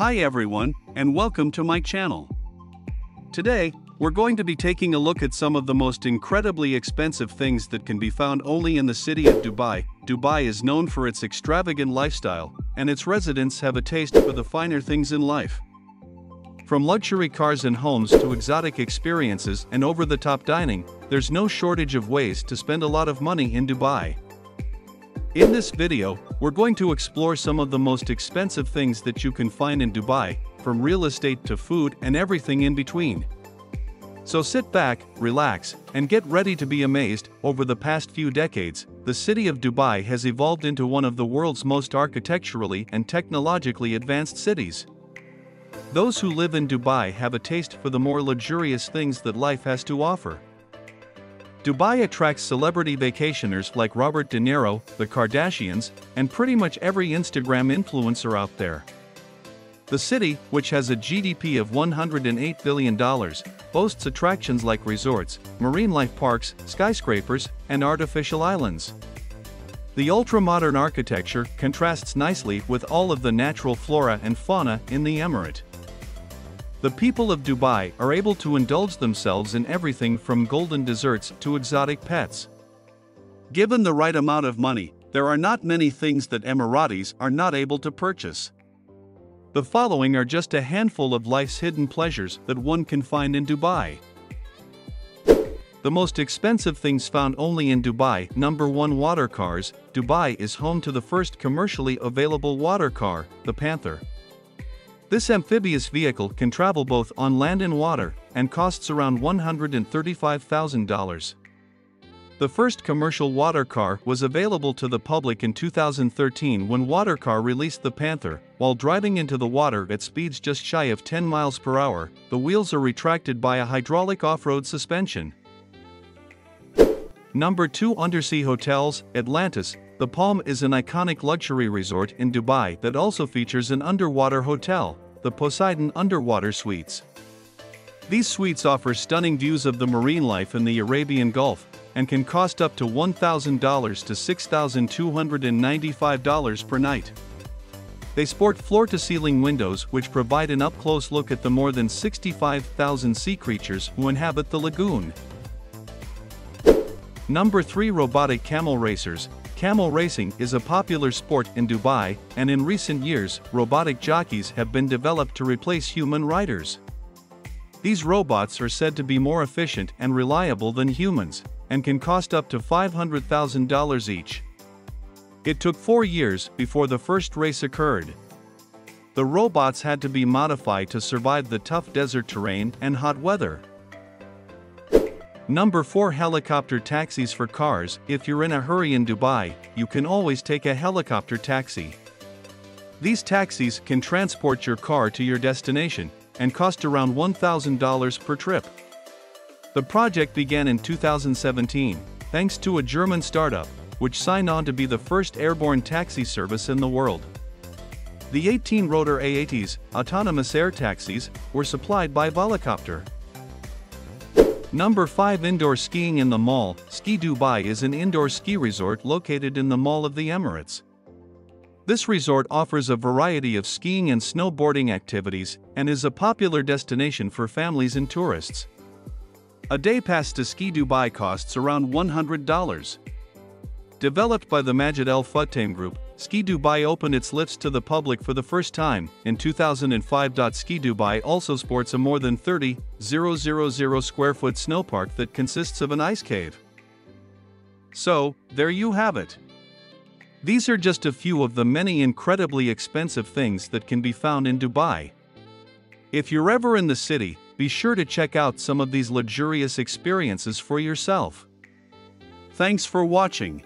Hi everyone, and welcome to my channel. Today, we're going to be taking a look at some of the most incredibly expensive things that can be found only in the city of Dubai. Dubai is known for its extravagant lifestyle, and its residents have a taste for the finer things in life. From luxury cars and homes to exotic experiences and over-the-top dining, there's no shortage of ways to spend a lot of money in Dubai. In this video, we're going to explore some of the most expensive things that you can find in Dubai, from real estate to food and everything in between. So sit back, relax, and get ready to be amazed. Over the past few decades, the city of Dubai has evolved into one of the world's most architecturally and technologically advanced cities. Those who live in Dubai have a taste for the more luxurious things that life has to offer. Dubai attracts celebrity vacationers like Robert De Niro, the Kardashians, and pretty much every Instagram influencer out there. The city, which has a GDP of $108 billion, boasts attractions like resorts, marine life parks, skyscrapers, and artificial islands. The ultra-modern architecture contrasts nicely with all of the natural flora and fauna in the emirate. The people of Dubai are able to indulge themselves in everything from golden desserts to exotic pets. Given the right amount of money, there are not many things that Emiratis are not able to purchase. The following are just a handful of life's hidden pleasures that one can find in Dubai. The most expensive things found only in Dubai. Number 1, WaterCars. Dubai is home to the first commercially available WaterCar, the Panther. This amphibious vehicle can travel both on land and water, and costs around $135,000. The first commercial WaterCar was available to the public in 2013 when WaterCar released the Panther. While driving into the water at speeds just shy of 10 miles per hour, the wheels are retracted by a hydraulic off-road suspension. Number 2, Undersea Hotels, Atlantis. The Palm is an iconic luxury resort in Dubai that also features an underwater hotel, the Poseidon Underwater Suites. These suites offer stunning views of the marine life in the Arabian Gulf, and can cost up to $1,000 to $6,295 per night. They sport floor-to-ceiling windows which provide an up-close look at the more than 65,000 sea creatures who inhabit the lagoon. Number 3, Robotic Camel Racers. Camel racing is a popular sport in Dubai, and in recent years, robotic jockeys have been developed to replace human riders. These robots are said to be more efficient and reliable than humans, and can cost up to $500,000 each. It took 4 years before the first race occurred. The robots had to be modified to survive the tough desert terrain and hot weather. Number 4, Helicopter Taxis for Cars. If you're in a hurry in Dubai, you can always take a helicopter taxi. These taxis can transport your car to your destination, and cost around $1,000 per trip. The project began in 2017, thanks to a German startup, which signed on to be the first airborne taxi service in the world. The 18 Rotor A80s, autonomous air taxis, were supplied by Volocopter. Number 5, Indoor Skiing in the Mall. Ski Dubai is an indoor ski resort located in the Mall of the Emirates. This resort offers a variety of skiing and snowboarding activities, and is a popular destination for families and tourists. A day pass to Ski Dubai costs around $100. Developed by the Majid Al Futtaim Group, Ski Dubai opened its lifts to the public for the first time in 2005. Ski Dubai also sports a more than 30,000 square foot snowpark that consists of an ice cave. So, there you have it. These are just a few of the many incredibly expensive things that can be found in Dubai. If you're ever in the city, be sure to check out some of these luxurious experiences for yourself. Thanks for watching.